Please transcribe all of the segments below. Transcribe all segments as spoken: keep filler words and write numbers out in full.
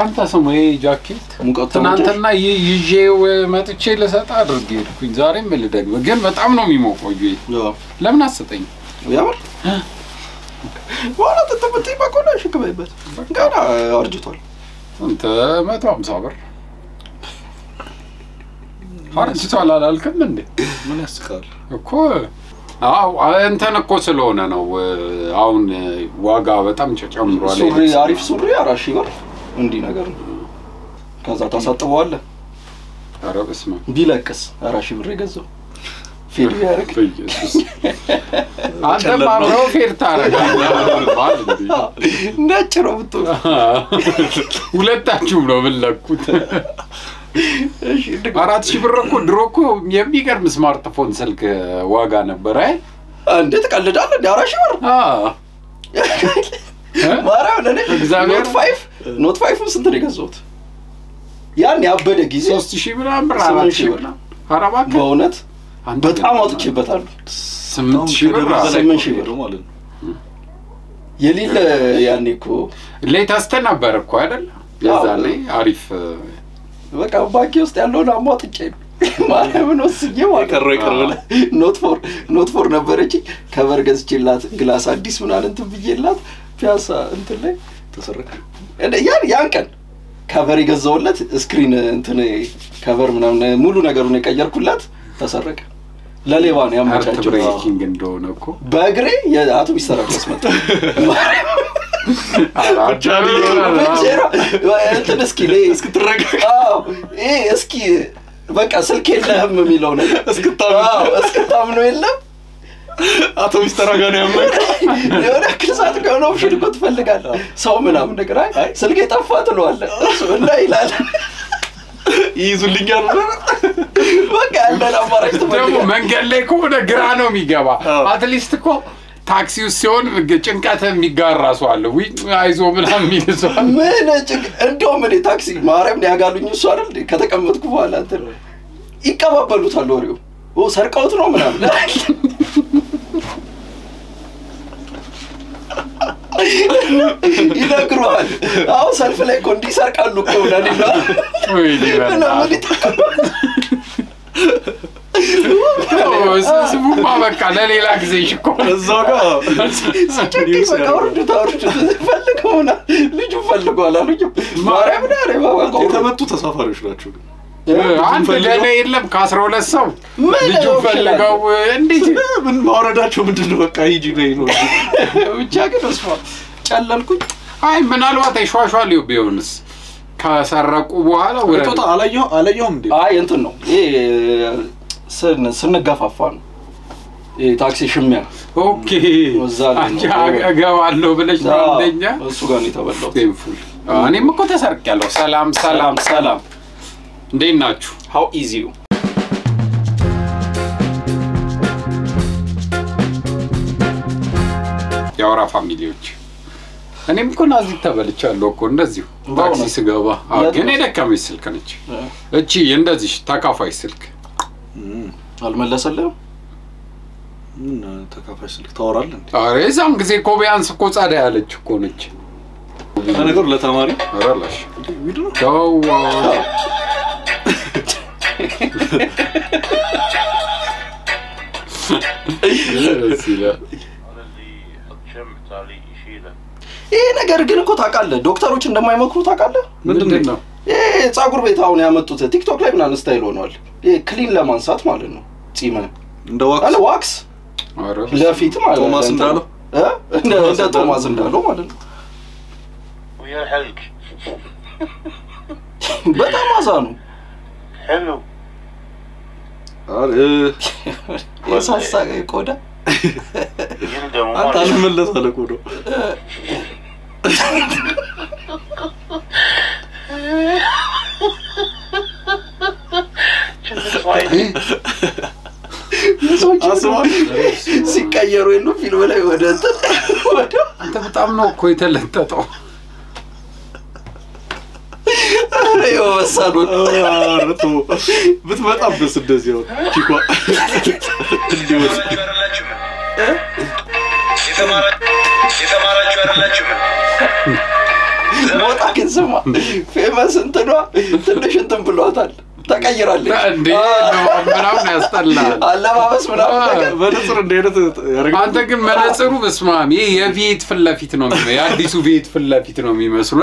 አንተ ሰሞይ ጃኬት ተናንተና ይዤው መጥቼ ለሰጣ አድርጌ ልኩኝ ዛሬም ልደግበ ግን በጣም ነው የሚሞቀው ይይ ለምን አሰጠኝ ያውል ወላተ ተበቲ ባቆነሽ ከበይበት ጋራ አርጅቷል አንተ መቶ ሃምሳ ብር አርጅቷል አላልከም እንዴ ምን ያስቀር እኮ አው አንተን እኮ ስለሆነ ነው አሁን ዋጋ በጣም ጨጨምሯል ሱሪ አሪፍ ሱሪ አራሺ ብር እንዲ ነገር ከዛ ታሳጥበው አለ አረብስማ ቢለቅስ አራሺ ብር ይገዛው ፊል ያርክ አንተማ ነው ፊል ታረጋ ነጭ ነው ብቶ ሁለታችሁ ነው ብለኩት እሺ አራት ሺህ ብር እኮ ድሮ እኮ የሚገርም ስማርትፎን ስልክ ዋጋ ነበር አይ እንዴ ተቀልዳለህ አራት ሺህ ብር አዎ ማራው ለኔ ኖት ፋይቭ ኖት ፋይቭ ስንት ነው የገዛሁት ያን ያበደ ጊዜ ሶስት ሺህ ብር አምራ አራት ሺህ ብር አራባክ በእውነት በጣም አጥቼበታል ስምንት ሺህ ብር ስምንት ሺህ ብር ማለት ነው የሌለ ያን እኮ ሌታስ ተናበር እኮ አይደል ያዛኔ አሪፍ በቃ ባንክ ውስጥ ያለውን አማጥጬ ማለብ ነው ሲየው አቀረ ይቀርበለ ኖት ፎር ኖት ፎር ነበርጂ ከቨር ገዝችላት ግላስ አዲስ ምናል እንት ብዬላት ፒያሳ እንት ላይ ተሰረቀ እንደ ያን ያን ቀን ከቨር ይገዛውለት ስክሪን እንት ከቨር ምናምን ሙሉ ነገሩን የቀየርኩላት ተሰረቀ ለሌባ ነው ያመቻቸው ብሬኪንግ እንደሆነ እኮ በእግሬ ያቱ ይሰራቀስ መጣ አላጫሪ ወራራ እንትን እስኪ ለእስክ ትረጋጋ እ እስኪ በቃ ስልክ የለህም የሚለው ነገር እስክ ታም እስክ ታም ነው የለም አቶ ይስተራጋ ነው ያመጣ የሆነ ክላስ ጋር ኦፕሽን እኮ ትፈልጋለህ ሰው ምናምን ነገር አይ ስልክ የጠፋ ትለዋለ እሱ እና ይላል ይዙልኛል በቃ እንደላማራክ ተመለከ መንገድ ላይ ቆመ ግራ ነው የሚገባ አትሊስት እኮ ታክሲው ሲሆን ጭንቀት የሚጋራሱ አለ ወይ አይዞ ብላም ይይዛው ምን ጭንቀት እንደው ምን ታክሲ ማረም ያጋሉኝ እሱ አይደል ከተቀመጥኩ በኋላ አንተ ይቀባበሉታል ወሬው ኦ ሰርቀውት ነው ምናምን ይነግሯል አው ሰልፍ ላይ ኮንዲ ሰርቃሉ እኮ ለኔ ወይ ይላል ወይስ ስሙማ በቃ ለሌላ ጊዜ ሽኮ እዛው ጋር ስጨክስ ወርድ ታወርድ ፈልከውና ልጅ ፈልጓል አሉኝ ማረም ዳሬ ባባ ተመጡ ተሳፋሪዎች ናቸው አንተ ለኔ የለም ከአስራ ሁለት ሰው ልጅ ፈልጋው እንዴት ምን ማውረዳቸው ምንድነው በቃ ሂጂ ነይ ነው ብቻ ግን እስፋ ጫለልኩኝ አይ ምናልባት አይሽዋሽዋል ይብየውንስ ካሰራቁ በኋላ ወረደ ቶታ አላየው አላየው እንዴ አይ እንት ነው እ ሰነ ሰነጋፋፋ ነው እ ታክሲ ሽሚያ ኦኬ አጋባለሁ ብለሽ ታንደኛ እሱ ጋር ነው ተበላው ቴምፉል አኔም እኮ ተሰርቀያለሁ ሰላም ሰላም ሰላም እንዴት ናችሁ how easy you ያውራ ፋሚሊዎች አኔም እኮ ናዚህ ተበልቻለሁ እኮ እንደዚህ ታክሲ ስገባ አገኔ ደካመሽ ስልክ ነች እቺ እንደዚህ ታካፋይ ስልክ አልመለሰለም ምን ተካፋሽ ስልክ ታወራል እንዴ አሬ እዛም ግዜ ኮቢያንስ እኮ ጻዳ ያለች እኮ ነች አነገር ለተማሪ አራላሽ ቪዲዮ ታው እየረሲላ ይሄ ነገር ግን እኮ ታውቃለህ ዶክተሮች እንደማይመክሩ ታውቃለህ ምንድነው ይሄ ጻጉር ቤት አሁን ያመጡት ቲክቶክ ላይ ምናን ስታይል ሆኗል ይሄ ክሊን ለማንሳት ማለት ነው ጺምን እንደ ዋክስ አለ ዋክስ አረ ለፊት ማለት ነው ቶማስ እንዳለው እ እንደ እንደ ቶማስ እንዳለው ማለት ነው ويا الحلق በጣም አዛኑ ሄሎ አረ ወሳሳቀ ቆዳ አንተ ለምለስ አለ ቆዶ ሲቀየሩ ነው ፊልም ላይ ወደ ወደ አንተ በጣም ነው እኮ የተለጠጠው አሬ ወሳዶ አረቱ በትመጣብስ እንደዚህ ነው ቺኳ እንዲወስ የተማራችሁ የተማራችሁ አይደላችሁ ሞታ ከሰማ ፌመስ እንትኗ ትንሽ እንትን ብሏታል ተቀይራለች እንዴ ምናው ነው ያስጠላል አላባበስ ምናው በነጽር እንደሄደት ያርግ አንተ ግን መነጽሩ በስማም ይሄ የቪት ፍላፊት ነው የሚመስለው ያዲሱ ቪት ፍላፊት ነው የሚመስለው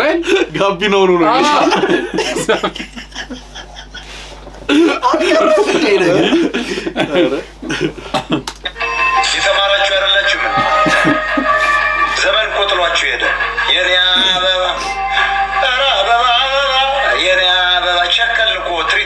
ጋቢ ነው ነው ይተማራችሁ አይደላችሁ ዘመን ቆጥሏችሁ ሄደ የኔ አበባ አራ አበባ የኔ አበባ ቸከልኩ three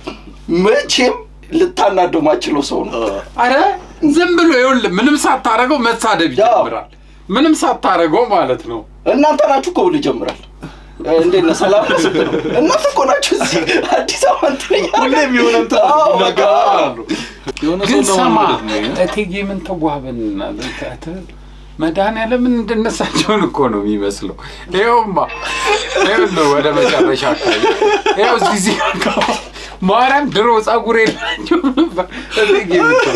Merch him, Litana do much loso. Ara, Zimbabwe, Minum Satarago, Metsade, Minum Satarago, Malatno, and Natana to call the Jumra. And then the Salam, and not the Conachuzi. I disagree. I live you in the garden. You know, I take him into Wabin. Madame, I didn't know the economy was low. Leoma, I don't know what I was at. I was busy. Madame Droz, I would give it. I give it to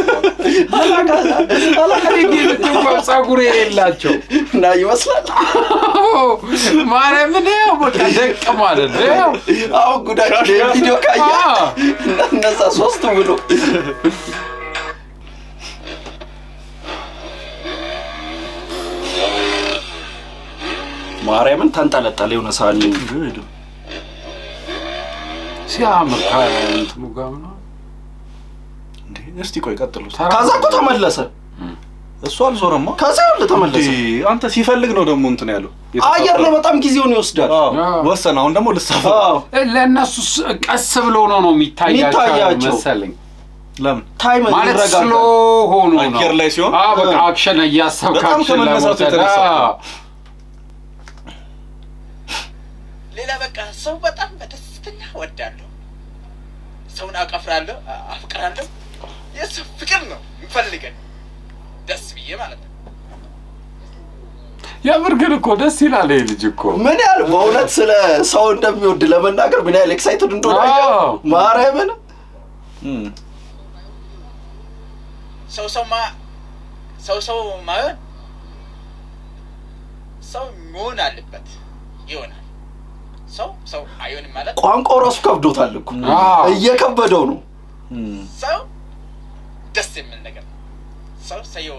us. I would give Now you must let. Oh, Madame, what I think, Commander. How good I did your car. That's a source to look. Mariam Tantalatale on a salon. Good. See, I'm a kind of Mugama. Nasty quick at the Tazakotamal lesser. The swans or a mock. Tazal the Tamadi, Antasifeligno de Montanello. I am never Tamkizonius. Was an on the Moldova. Elenas Casavolon me tired selling. Lam. Time and slow home. I care less you. Ah, action, a yes of action. Lelaka so betam betestenya wadallo sawna aqafrallo afqrallo yes fikr no mfalligen das biye malat ya burger ko das ilal ye lijko men yal bawlat sele saw ndemiwd lemenager men yal excited ndo dayo mara men hmm so so ma so so ma so mona lebet yona So, so I only matter. Quancoros cup do that look. Ah, Yakabadon. So, the same again. So, say you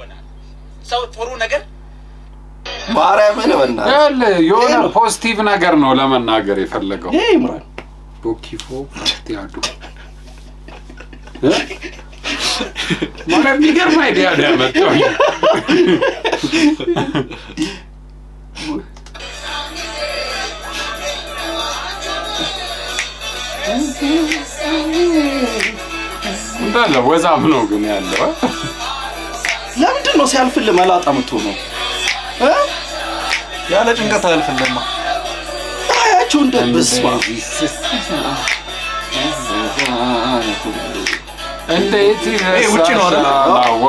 So, for Unagan? But I'm eleven. Well, you're not post Stephen Agar no lemon nagger if I let go. Hey, man. Bookie for the other. What a bigger idea, damn it. Dalla ወዛም ነው ግን ያለው ለምን ነው ሲያልፍልህ አላጣምቶ ነው እ ያለ ጭንቀት አልፈልማ አያችሁ እንደብስባ እንዴ እዚህ ውጪ ነው አይደል አዋ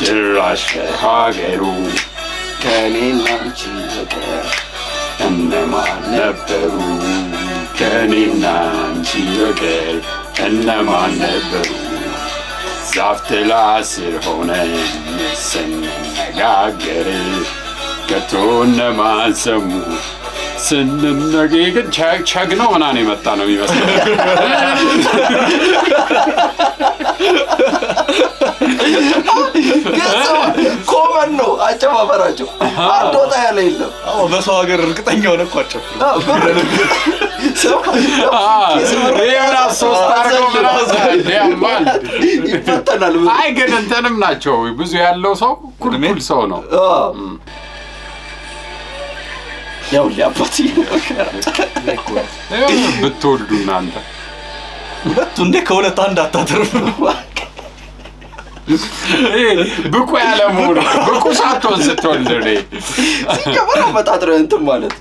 ጭራሽ ሀገሩ ከኔና ጭንቀት And I'm on a Peru, turning on to girl, and I'm on a Peru. Zaftela Sirhone, send a gagger, Catona Masamu, send them the gig and check, check no one animatano. No, I don't know. Oh, that's all good. Thank you. I can tell him not sure. It was your loss. Could mean so. No, yeah, but you told Dunanda. But to Nicola Tanda Tatar. ብቁ ያለሙን ብቁ ሳትሆን ስትሆን ዘዴ ሲከበራ መታጠረ እንትን ማለት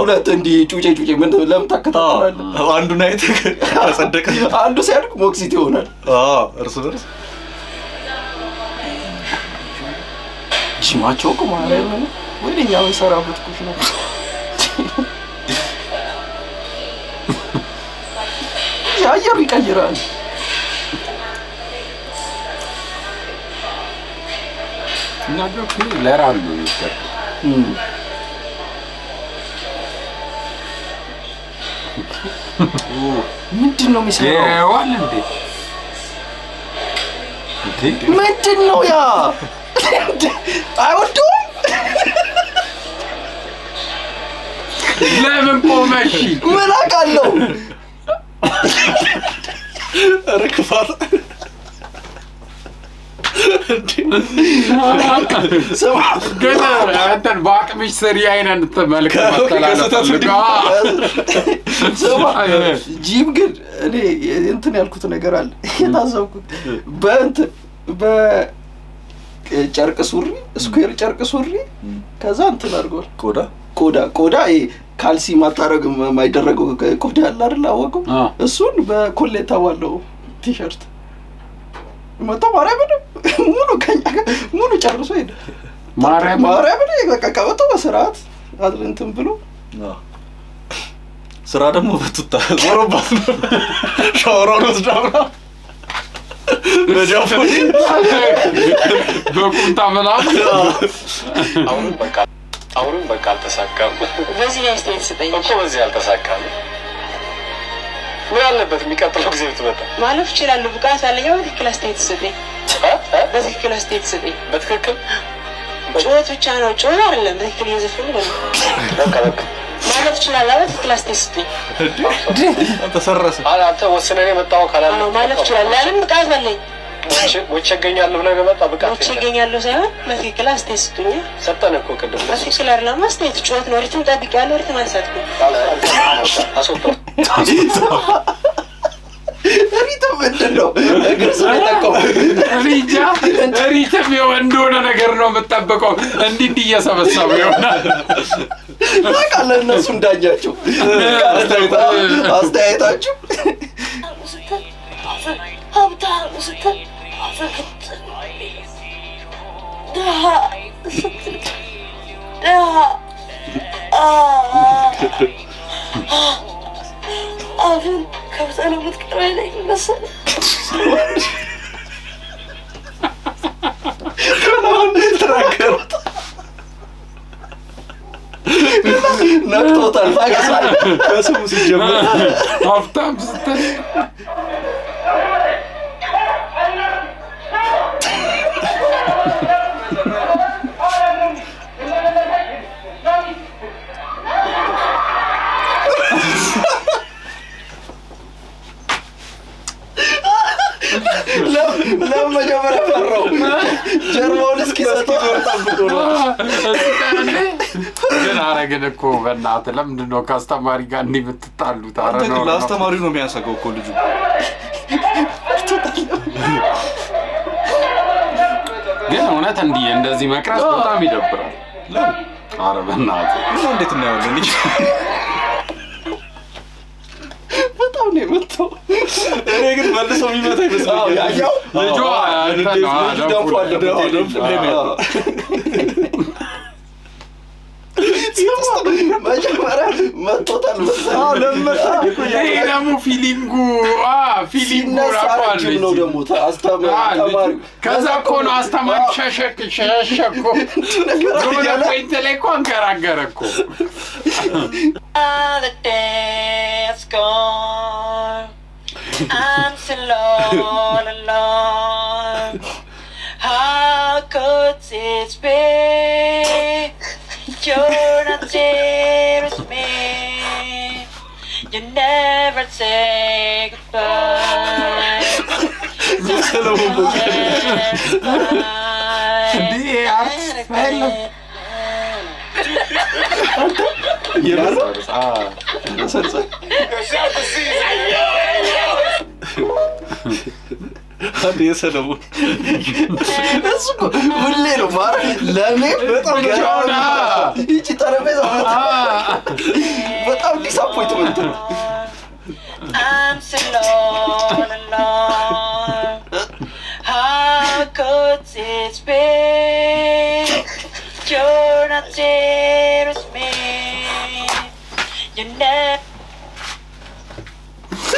ሁለት እንዲ ጩጬ ጩጬ ምን ለምታከታታል አንዱ ነው ተጸደቀ አንዱ ሲያድቅ ሞክሲት ይሆናል አዎ እርስ በርስ ጂማቾ ቆማለ ወይኛው ሰራበት ኩሽ ነው ያ ያሪ ቀይራል Not your key, let out you. Minton, no mistake. Minton, no, yeah. I was doing eleven poor machine. When I got low. So, good. I then walk me Syrian and the Malcolm. So, Jim good. Internet could a girl. He does so good. Burnt by Charcasuri, Square Charcasuri, Kazantanargo, Koda, Koda, Koda, Calci Mataragum, my Darago, Koda Larla. Soon by Coletta Wallo t shirt. Matou Marabene, mundo ganha, mundo charro suído. Marabene, Marabene, acabou toda cerrada, adentro pelo. Não. Cerrada move tudo, roubado. Chorou nos drama. Beijou por mim. Do contaminado. Aurum bacalhau, aurum bacalhau tá sacando. Você já está instigando. Como você já tá sacando? Well, but we can't look at it. One of Chira Lukas, I love the class state city. That's the class state city. But who can? But what we channel children, they can use a film. One of China love the class city. I was in a talk. I don't know. One of China love the Kazali. Which again, I love the Kazali. Checking a loser, but the class test to you. Satan cook at the particular Lama state, children, or written that the gallery to myself. Rita Vendano, a Grisana, Rita, Rita, and Dona Nagarno, but Tabaco, and the Dias of a Savio. I can't learn the Sundajachu. I'll stay at you. How dark was it? Ah. I haven't covered any with crying, listen. Come on, drunkard. Not total, I guess I. That's what we should do. Half times. لما جبنا فرو جرمونس كيساتو ورطبطونا جنا رجنكو بنات لم ندنو كاستماري غاني بتطالو تعرفوا انت كاستماري نو مياساكو كل جو جنا هنا تندي اندزي مكراس بتام يدبرال لا ኧረ በእናት ምን እንዴት ነው ልጅ Regret malas kami matai besar. Ayau, jual. Dampul, dampul, dampul. Siapa? Macam mana? Mata tak besar. Ini nama feelingku, ah feelingku apa ni? Siapa yang muda? Astamar. Kazakon astamar cecek cecek aku. Kau dah main telefon kerang kerang aku. The day's gone. I'm so alone, alone. How could it be? You're not there with me. You never say goodbye. Hello, hello. You're not. Ah, that's it. You're self-deceived. I know it. cabeça, não. ሁሌም ማለት ለኔ በጣም ገራሚ ነው። እቺ ተረበዛ በጣም ዲስአፖይንትመንት ነው። I'm so alone and alone. How could it be? You're not there with me. You're never.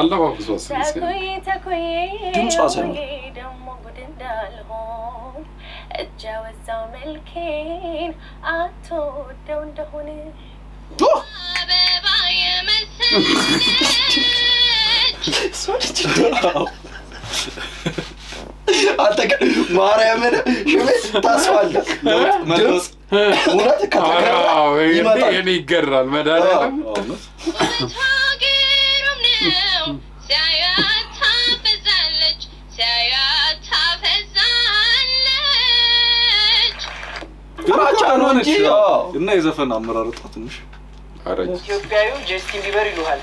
አላህ ወብዙ አሰለሰ። ድምጽ አሰሙ። እጃወዛው መልከን አቶ ደው እንደሆነ አበባዬ መልስ ሶልት ዳው አጣቀ ማርያምን ሽበት ታስዋል መልስ ወራት ከተከራ ይመጣል ይገራል መዳለም ታገሩም ነው ሳያ ታፈዛለች ሳያ ታፈዛለች ፍራቻን ሆነሽ እና የዘፈን አመራረጥ ትንሽ አረጅ ኢትዮጵያዩ ጀስቲን ቢበር ይሏል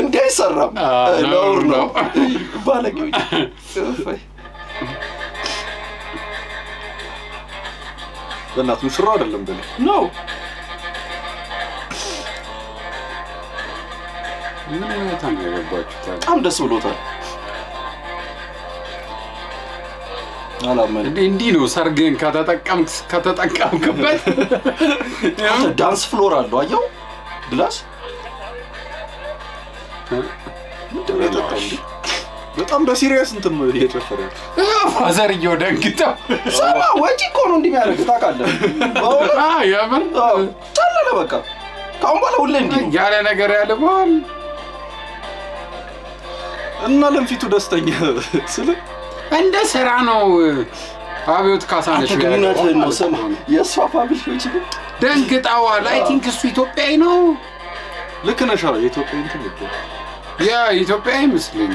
እንዳይሰራም ነውር ነው ባለገው ሰፋይ በእናት ሙሽራ አይደለም ብለ ነው ምን ታንገባችሁ ታም ደስ ብሎታል አላማን እንዴ ነው ሰርገን ከተጠቀምክ ከተጠቀምክበት ያው ዳንስ ፍሎር አለው አየው ብላስ በጣም በሲሪየስ እንትን ነው እየጨፈረ አዛር ይወደንክታ ሰማ ወጪ እኮ ነው እንደሚያደርግ ታውቃለህ አ ያመን ተላለ በቃ ታውም ባለው ለእንዴ ያለ ነገር ያለበል እና ለምፊቱ ደስተኛ ስለ እንደ ሰራ ነው አብዮት ካሳነሽ ግንኙነት ነው ሰማ የሷፋብሽ ወጪ ደንግጣው አይ ቲንክ እሱ ኢትዮጵያዊ ነው ልክ ነሽ አረ ኢትዮጵያዊ እንትን ልክ ያ ኢትዮጵያዊ መስለኝ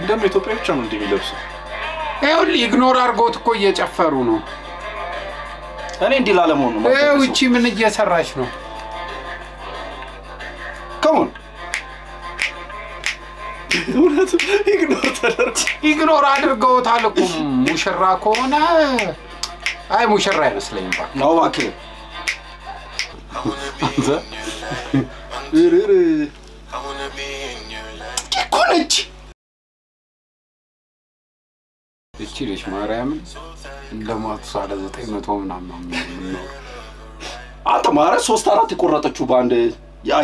እንደም ኢትዮጵያዊ ብቻ ነው እንደሚለብሱ አይው ኢግኖር አርጎት እኮ እየጨፈሩ ነው አኔ እንዲ ላለመው ነው አይው እቺ ምን እየሰራሽ ነው ካውን ሁለት ኢግኖር ተደርጎ ኢግኖር አድርገውታል እኮ ሙሽራ ከሆነ አይ ሙሽራ አይመስለኝ ባክ ነው ባክ አንተ እርር ኮነች እቺ ልጅ ማርያምን እንደማትሳለ ዘጠኝ መቶ ምናምን ነው አንተ ማረ ሶስት አራት ይቆረጠችው ባንድ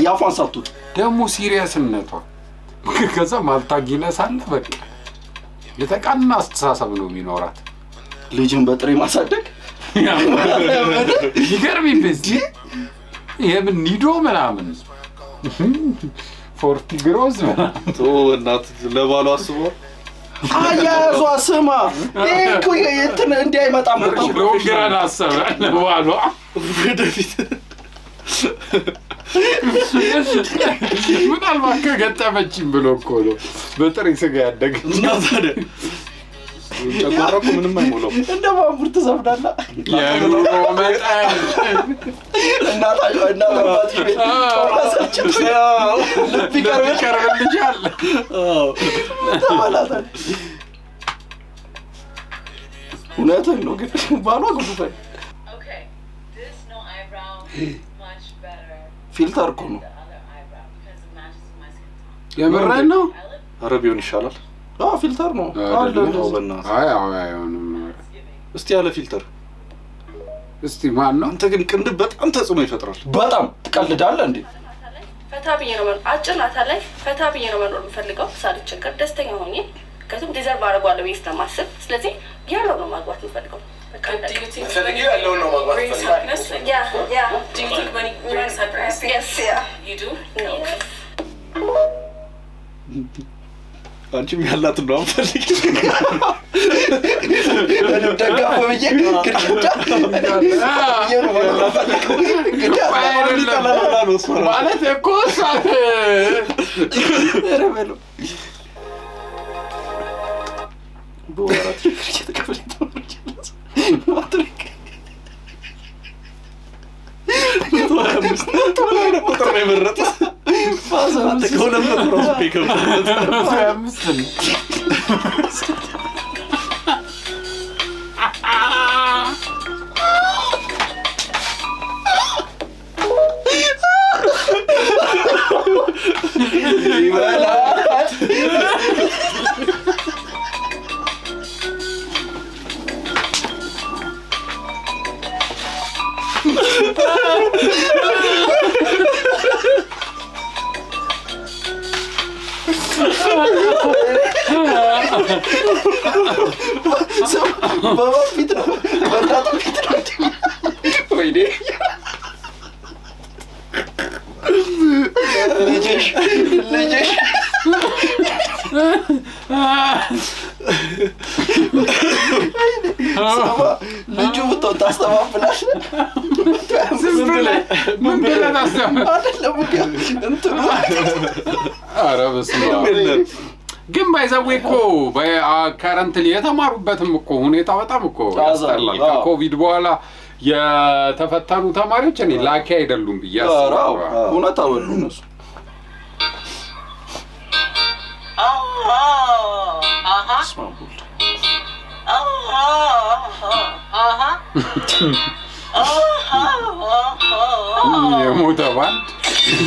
ያፋን ሳትት ደሙ ሲሪየስነቷ ከዛ ማልታጊነሳለ በቃ ለተቃና አስተሳሰብ ነው የሚኖራት ልጅን በጥሬ ማሳደግ ይገርም ይብስ ይሄም ኒዶ ምናምን forty ግሮዝ ማለት ኦ እናት ለባሉ አስቦ አያዟ ስማ እኮ የእንትን እንዳይመጣ ማለት ነው ግራና አሰበ ለባሉ ወደፊት ምን አልባከ ገጠመችም ብሎ እኮ ነው በጥሬ ስጋ ያደገ እናት Okay, this no eyebrow is much better. Filter kono. Yeah, but right now, Arabian inshallah. No filter no. I don't know. I I I. Isti ala filter. Isti man. Anta kin kin debat anta sumay fetral. Batam. Kal dal andi. Feta biye naman. Ajjan atalay. Feta biye naman oru fetliga. Sari checker testing honi. Kasum deserve bara gwa lewi sta masif. Slezi yalo no magwat fetliga. Do you think money brings happiness? Yeah, yeah. Do you think money brings happiness? Yes, yeah. You do? No. Aren't you allowed to know? I I'm not going to pick up the so, Baba Peter, Baba Peter, wait there. Legish, legish. Sama, legiu tot asta va plăși. Mândule, mândule asta. Adela bucă, într-un. Gimbais away ko, by currently ata marubetum ko, huneta betam ko. Ka COVID bwala ya tafattanu tamariዎች ani ላኪ አይደሉም ብያስ ነው። ሁነታ ወሉ ነው። አሃ አሃ አሃ አሃ የሞተ ባንድ Love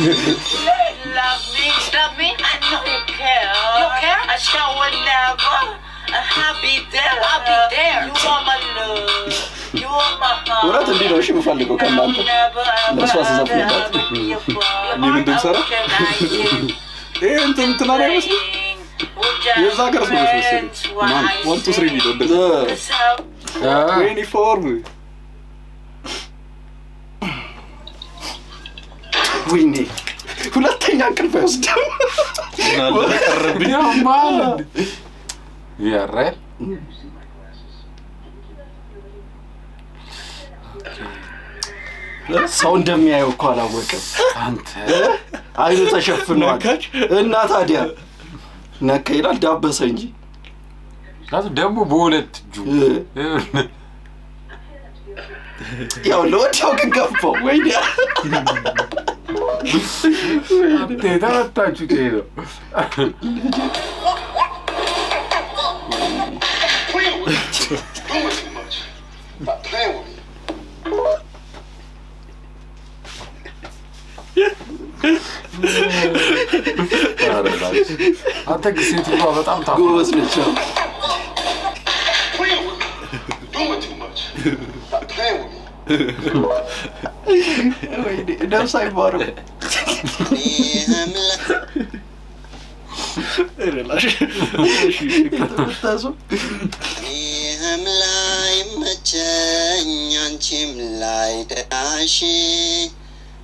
me, love me, I know you care. You care? I shall never. I'll be there, I'll be there. You are my love, you are my heart. What are you doing? She will find the book and man. That's what's up with that. You mean to Sarah? Hey, and to Nara was it? Yes, I got some. Man, one, two, three, you don't deserve. Uniform. We need. Hulatanya confess. Yeah, right? Sound them here, you call a worker. I don't touch a funeral. Not idea. Nakeda double sanji. That's a double bullet. You're not talking up for me. Te da tan chiquero. Até que sinto falta tão tão. Gosto de mexer. Wait, no side bottom. Relaxa. Relaxa.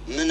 I'm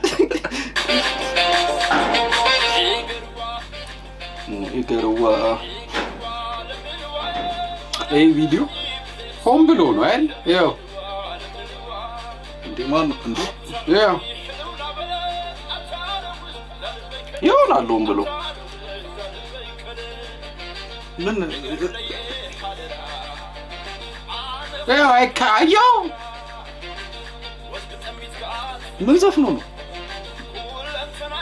A video? Home below, right? Yeah. Demand. Yeah. You're not home below. Yeah, I can't. Yo. What's up, no?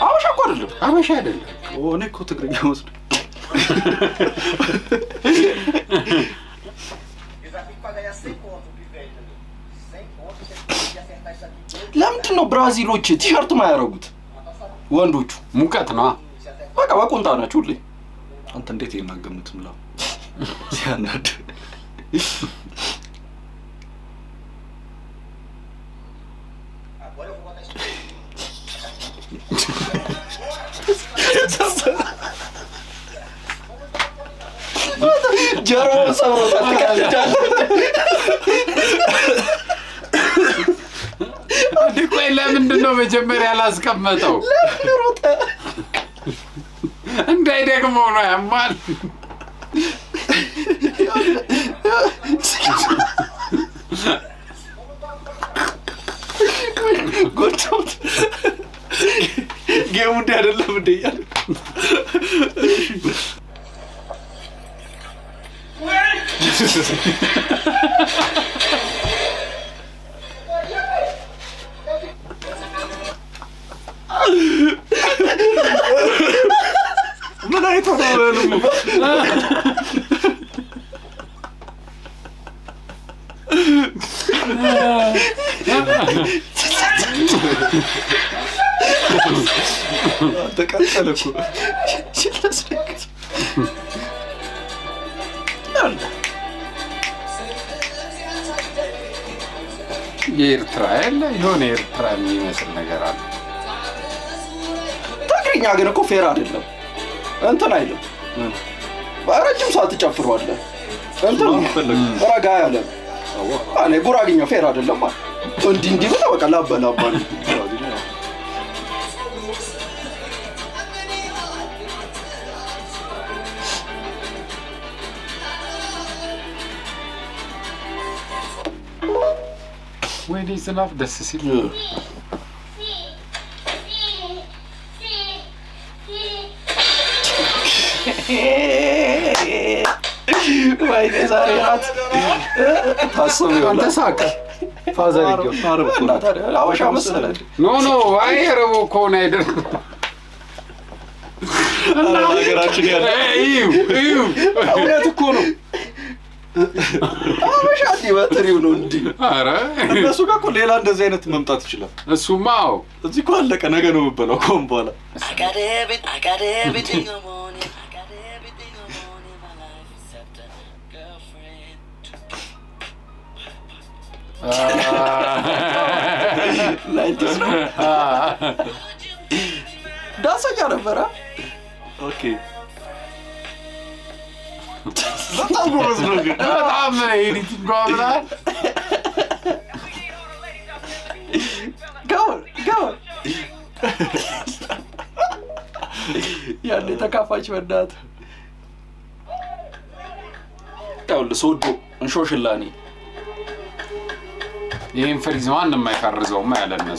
I wish I could look. I wish I didn't. Oh, Nick, what a great host. Lamto no Brazil oche t-shirt ma yarabut. Wando chu mukat na. Baka bakunta na chuli. Anta ndete yinagamut mla. Yanad. Jaro sabo tatika. Lemon of a Jamaica come metal. And they take a moment. What? Good job. Give me that a little deal. But I thought I was going to move. I'm going to go for it. And then I look. But I just had to jump for it. And then I got it. I'm going to go in your fair. I don't know. And didn't give up a love. And when is enough? This is it. Why is that? That's so good. That's how good. No, no, I hear a corner. I got everything, I got everything I wanted. That's a jarabara. Okay. That's a problem. I'm not problem. Go, go. Yeah, they take a fight with that. Tell the soul and social learning. I'm afraid one of my cars is on my land. I'm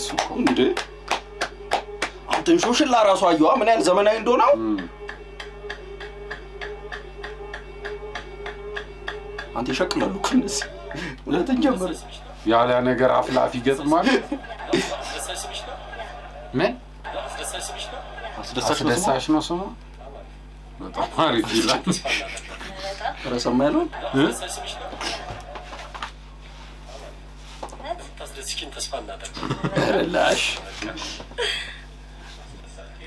afraid social laras are you are men and women. I don't know. Auntie Shakla, look at this. Let the jumper. Yala nigger off laugh, you get money. Men? That's the session or so. But I'm married. That's a melon. Relax.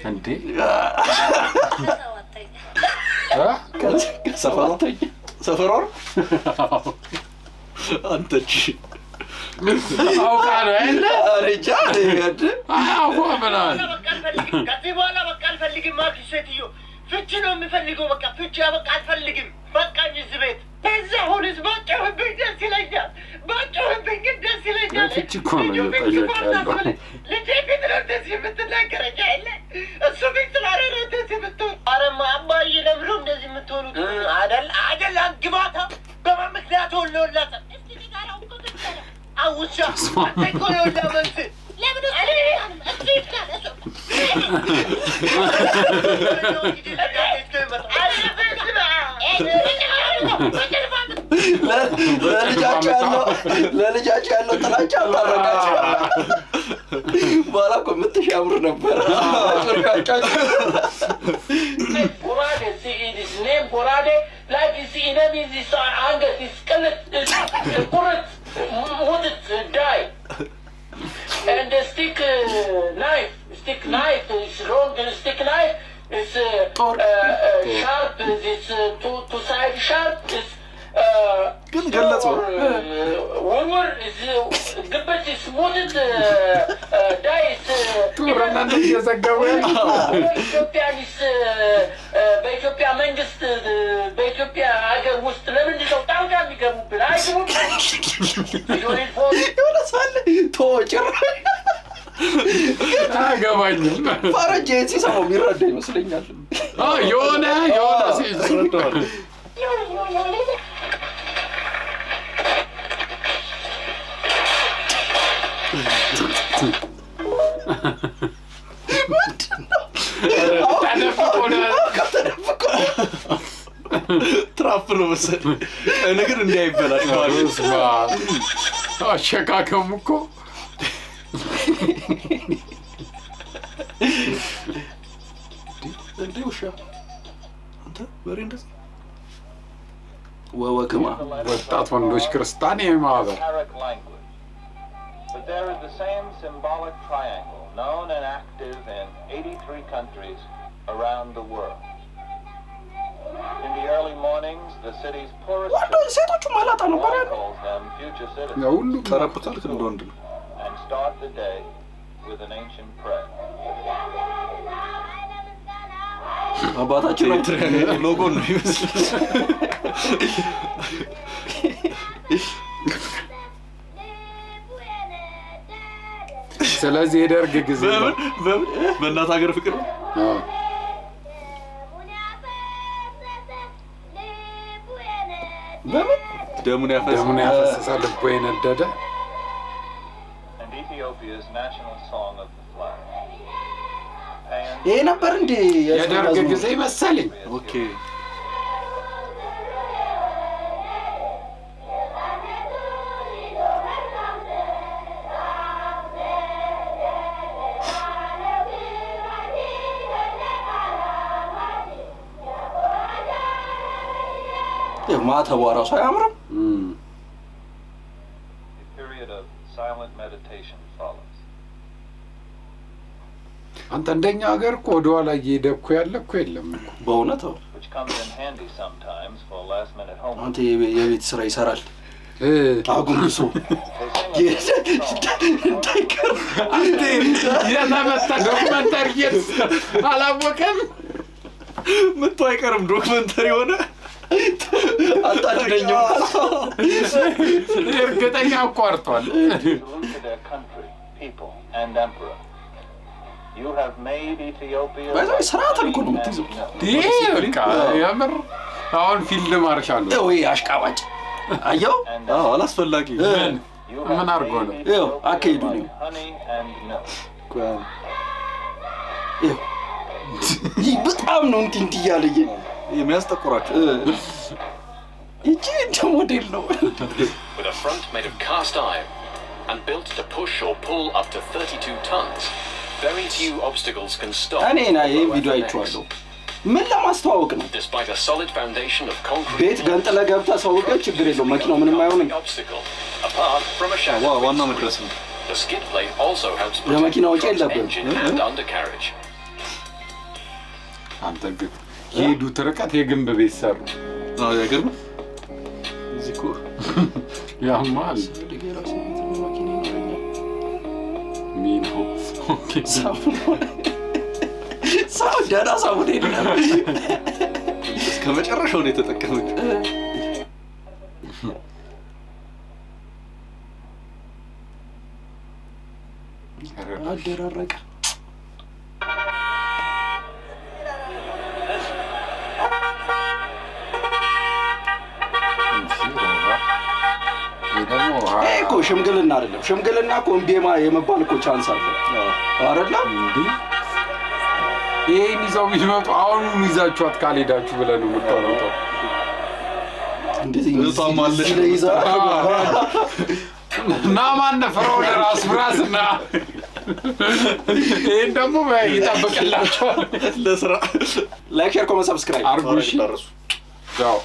And did? Huh? Can I? Can I? سفران أنت شيء أو كانوا عندنا رجال يقدر أعرفه منان كتير وأنا بكال فلقي ما كشتيو فتشنو مفلقو بكال فتشا بكال فلقي ما كان يزبيت بزهون زباط يوم بيجلس ليجلس باط يوم بيجلس ليجلس فتشكون يوم بيجلس لتجيبي تردس يمتلك رجال الصبي تلعب تردس يمتون أنا ما أبغى ينامرون تردس يمتون عدل عدل أجباتها كمان مكناته اللولات ለልጃቸው ያለው ጥላቻ አላረጋቸው ባላቆም ተሻምሩ ነበር አጭርካቸው ወራዴ ሲዲስ ኔ ወራዴ ላይክ ሲነብ እዚ አንገ ሲስቀለት ቁርጥ ወድት ዳይ and the stick knife stick knife is wrong the stick knife is sharp this two two side sharp is كل جلته وور جبت سموت دايت تورنا نيجي زقوي بيجوبيانيس بيجوبيا منجست بيجوبيا أجر وست لمن دي توتان كان بيجمو بلايجو يوري فوق يورا سال توجر አገባኝ ፈረጀ ሲሰሙ ይረዳኝ መስለኛል አይ ዮና ዮና ሲዝረታ What? Trapelo você. Eu não quero nem ver as coisas. Ah, chegar que eu muco. Deu chá. Anda, berindas. Uau, como? Tá falando dos cristãos, mano. But there is the same symbolic triangle, known and active in eighty-three countries around the world. In the early mornings, the city's poorest children calls them future citizens and start the day with an ancient prayer. Abatachu train logo news. ስለዚህ ደርግ ግዜ በምን በእናት ሀገር ፍቅር አዎ በምን ደሙን ያፈስ ደሙን ያፈስሳል በእኔ ነደደ Ethiopia's national song of the flag ይሄ ነበር እንዴ የደርግ ግዜ መሰለኝ ኦኬ What was I am? A period of silent meditation follows. Which comes in handy sometimes for last minute homework. Yes, Atau dengan nyumbang, kita yang kuartal. Macam seratan kau nanti tu. Dia kan, ya mer. Tahun film Marshall. Eh, wih, asyikabat. Ayo, ah, alas perlagi. Mana argon? Eh, akeh dulu. Kau. Eh, ibat am nanti dia lagi. With a front made of cast iron and built to push or pull up to thirty-two tons, very few obstacles can stop. Despite a solid foundation of concrete, an obstacle apart from a shallow screen. The skid plate also helps protect the engine and undercarriage. I'm thinking. He do teruk, he gembe besar. Nah, ya kan? Ja, Mann. Min Hof. Okay. Sound ja das auch nicht. Das kann man ja schon nicht erkennen. Ah, der Rack. ሽምግልና አይደለም ሽምግልና ኮምቤማ የመባል እኮ ቻንስ አለ አይደል እንዴ ይሄ ሚዛው ይመጣ አሁን ሚዛችሁ አትካለዳችሁ ብለሉ መጣው እንደዚህ ይጣማለሽ ናማን ነፈረው ለራስ ፍራስና ይሄን ደግሞ ይጣበቀላችሁ ለስራ ላይክ ሼር ኮሜንት ሰብስክራይብ አርጉሽ ታረሱ ቻው